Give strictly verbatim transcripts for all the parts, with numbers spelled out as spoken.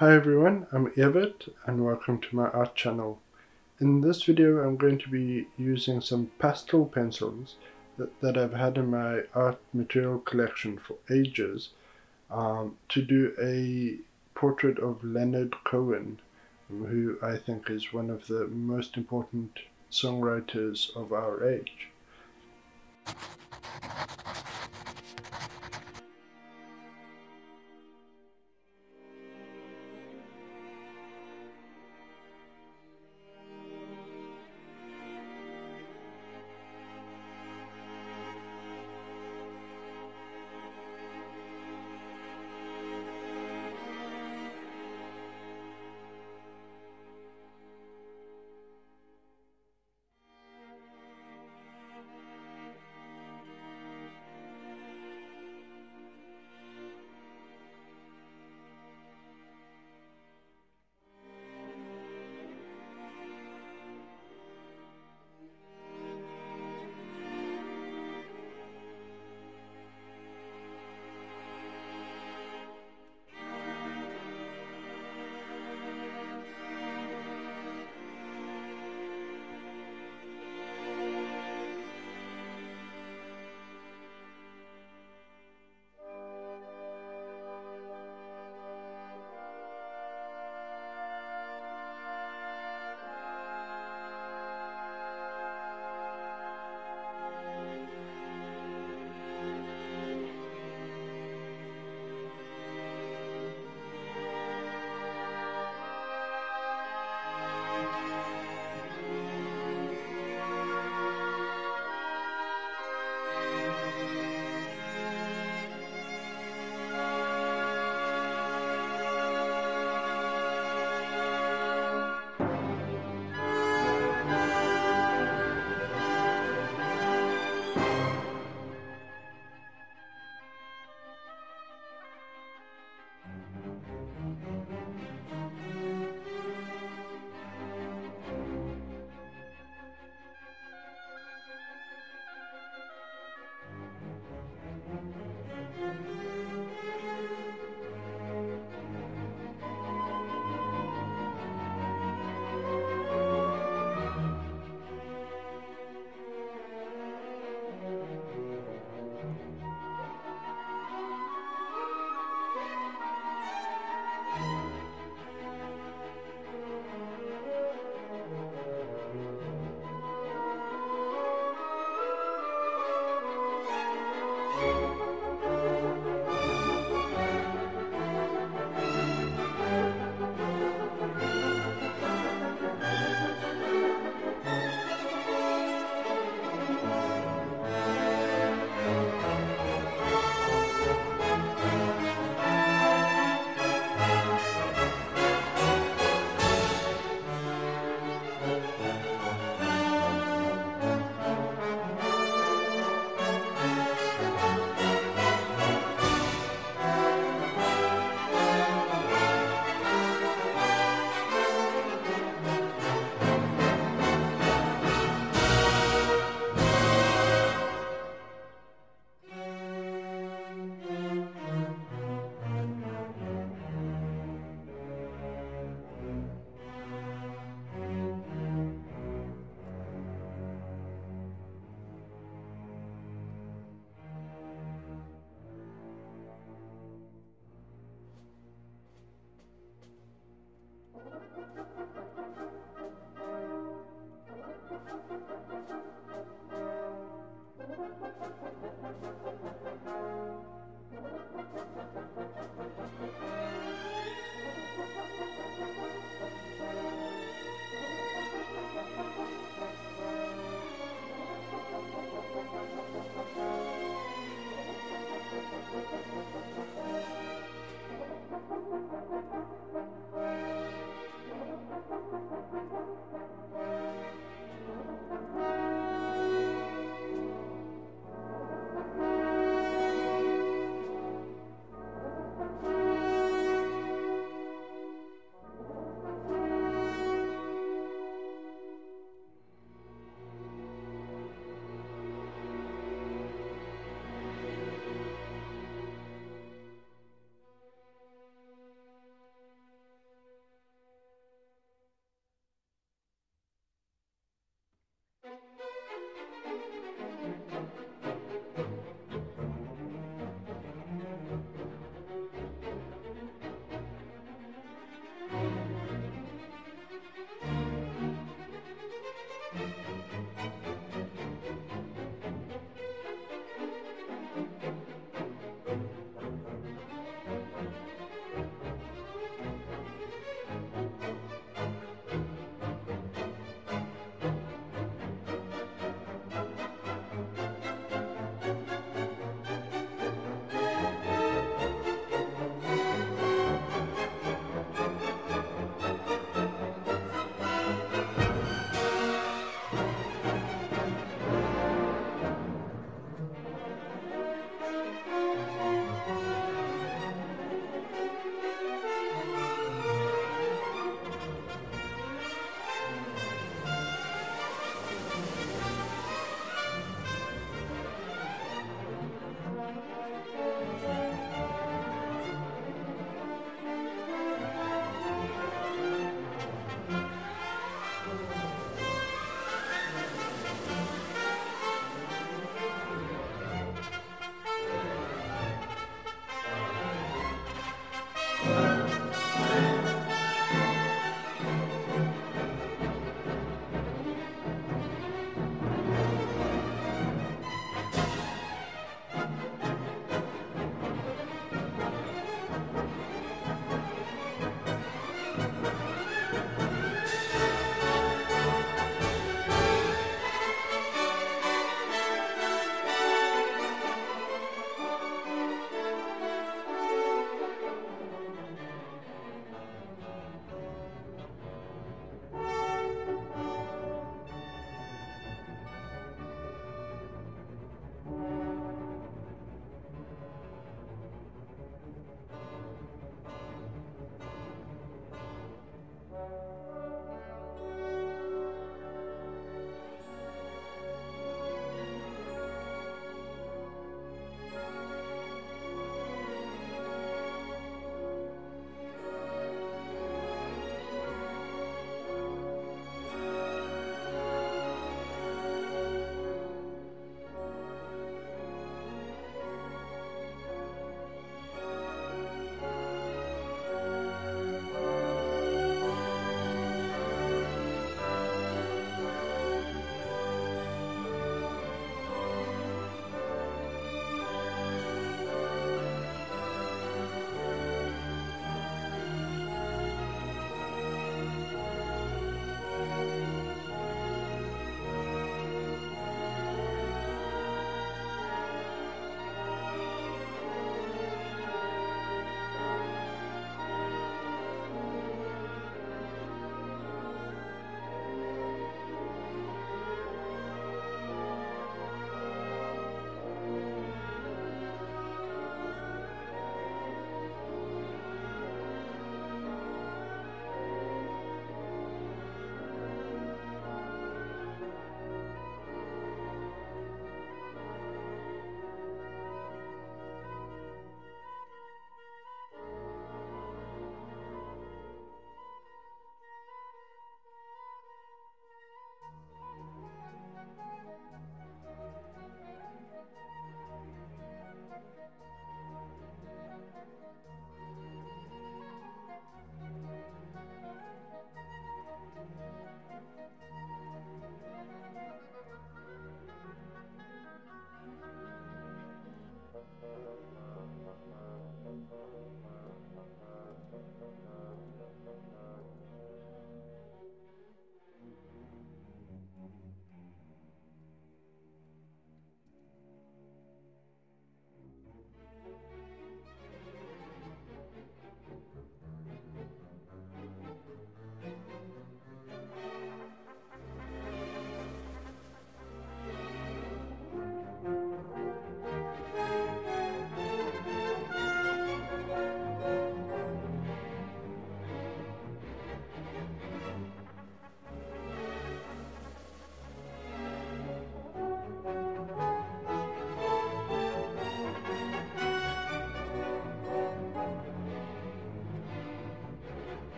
Hi everyone, I'm Evert and welcome to my art channel. In this video I'm going to be using some pastel pencils that, that I've had in my art material collection for ages um, to do a portrait of Leonard Cohen, who I think is one of the most important songwriters of our age.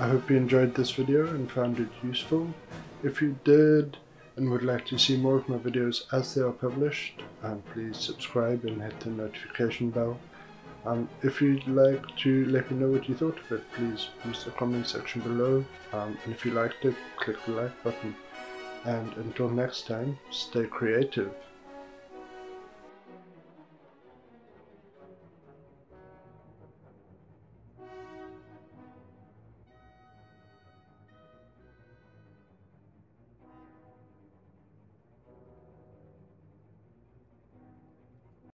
I hope you enjoyed this video and found it useful. If you did and would like to see more of my videos as they are published, um, please subscribe and hit the notification bell. Um, if you'd like to let me know what you thought of it, please use the comment section below, um, and if you liked it, click the like button. And until next time, stay creative.